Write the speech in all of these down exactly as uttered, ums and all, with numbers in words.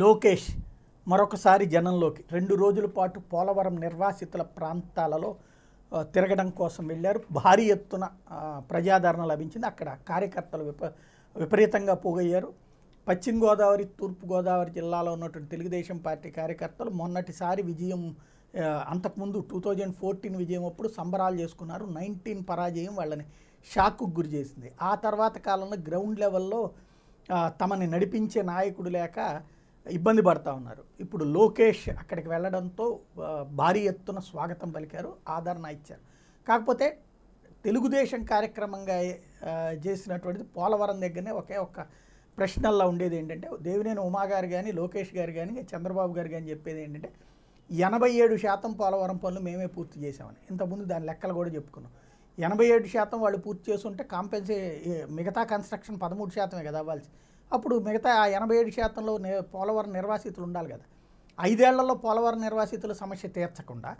లోకేష్ మరొకసారి జనంలోకి రెండు రోజుల పాటు పోలవరం నిర్వాసితుల ప్రాంతాలలో తిరగడం కోసం వెళ్ళారు. భారీ ఎత్తున ప్రజాదరణ లభించింది. అక్కడ కార్యకర్తలు విప విపరీతంగా పోగయ్యారు. పశ్చిమ గోదావరి తూర్పు గోదావరి జిల్లాలో ఉన్నటువంటి తెలుగుదేశం పార్టీ కార్యకర్తలు మొన్నటిసారి విజయం అంతకుముందు టూ థౌజండ్ ఫోర్టీన్ విజయం అప్పుడు సంబరాలు చేసుకున్నారు. నైన్టీన్ పరాజయం వాళ్ళని షాక్కు గురి చేసింది. ఆ తర్వాత కాలంలో గ్రౌండ్ లెవెల్లో తమని నడిపించే నాయకుడు లేక ఇబ్బంది పడతా ఉన్నారు. ఇప్పుడు లోకేష్ అక్కడికి వెళ్ళడంతో భారీ ఎత్తున స్వాగతం పలికారు, ఆదరణ ఇచ్చారు. కాకపోతే తెలుగుదేశం కార్యక్రమంగా చేసినటువంటిది పోలవరం దగ్గరనే ఒకే ఒక్క ప్రశ్నల్లో ఉండేది ఏంటంటే, దేవినేని ఉమా గారు కానీ లోకేష్ గారు కానీ చంద్రబాబు గారు కానీ చెప్పేది ఏంటంటే ఎనభై ఏడు శాతం పోలవరం పనులు మేమే పూర్తి చేసామని. ఇంతకుముందు దాని లెక్కలు కూడా చెప్పుకున్నాం. ఎనభై ఏడు శాతం వాళ్ళు పూర్తి చేస్తుంటే కాంపెన్సే మిగతా కన్స్ట్రక్షన్ పదమూడు శాతమే కదా అవ్వాల్సి. అప్పుడు మిగతా ఆ ఎనభై ఏడు శాతంలో పోలవరం నిర్వాసితులు ఉండాలి కదా. ఐదేళ్లలో పోలవరం నిర్వాసితుల సమస్య తీర్చకుండా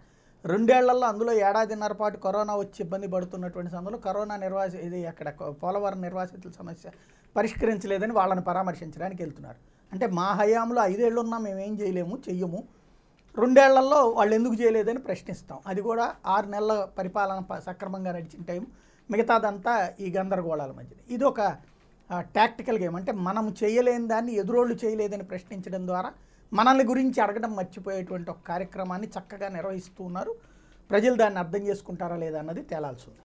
రెండేళ్లలో అందులో ఏడాదిన్నర పాటు కరోనా వచ్చి ఇబ్బంది పడుతున్నటువంటి సందర్భంలో కరోనా నిర్వాసి ఇది అక్కడ పోలవరం నిర్వాసితుల సమస్య పరిష్కరించలేదని వాళ్ళని పరామర్శించడానికి వెళ్తున్నారు. అంటే మా హయాంలో ఐదేళ్ళు ఉన్నా మేమేం చేయలేము చెయ్యము, రెండేళ్లలో వాళ్ళు ఎందుకు చేయలేదని ప్రశ్నిస్తాం. అది కూడా ఆరు నెలల పరిపాలన సక్రమంగా నడిచిన టైం, మిగతాదంతా ఈ గందరగోళాల మధ్య. ఇది ఒక టాక్టికల్ గేమ్. అంటే మనం చేయలేని దాన్ని ఎదురోళ్ళు చేయలేదని ప్రశ్నించడం ద్వారా మనల్ని గురించి అడగడం మర్చిపోయేటువంటి ఒక కార్యక్రమాన్ని చక్కగా నిర్వహిస్తూ ఉన్నారు. ప్రజలు దాన్ని అర్థం చేసుకుంటారా లేదా అన్నది తేలాల్సి ఉంది.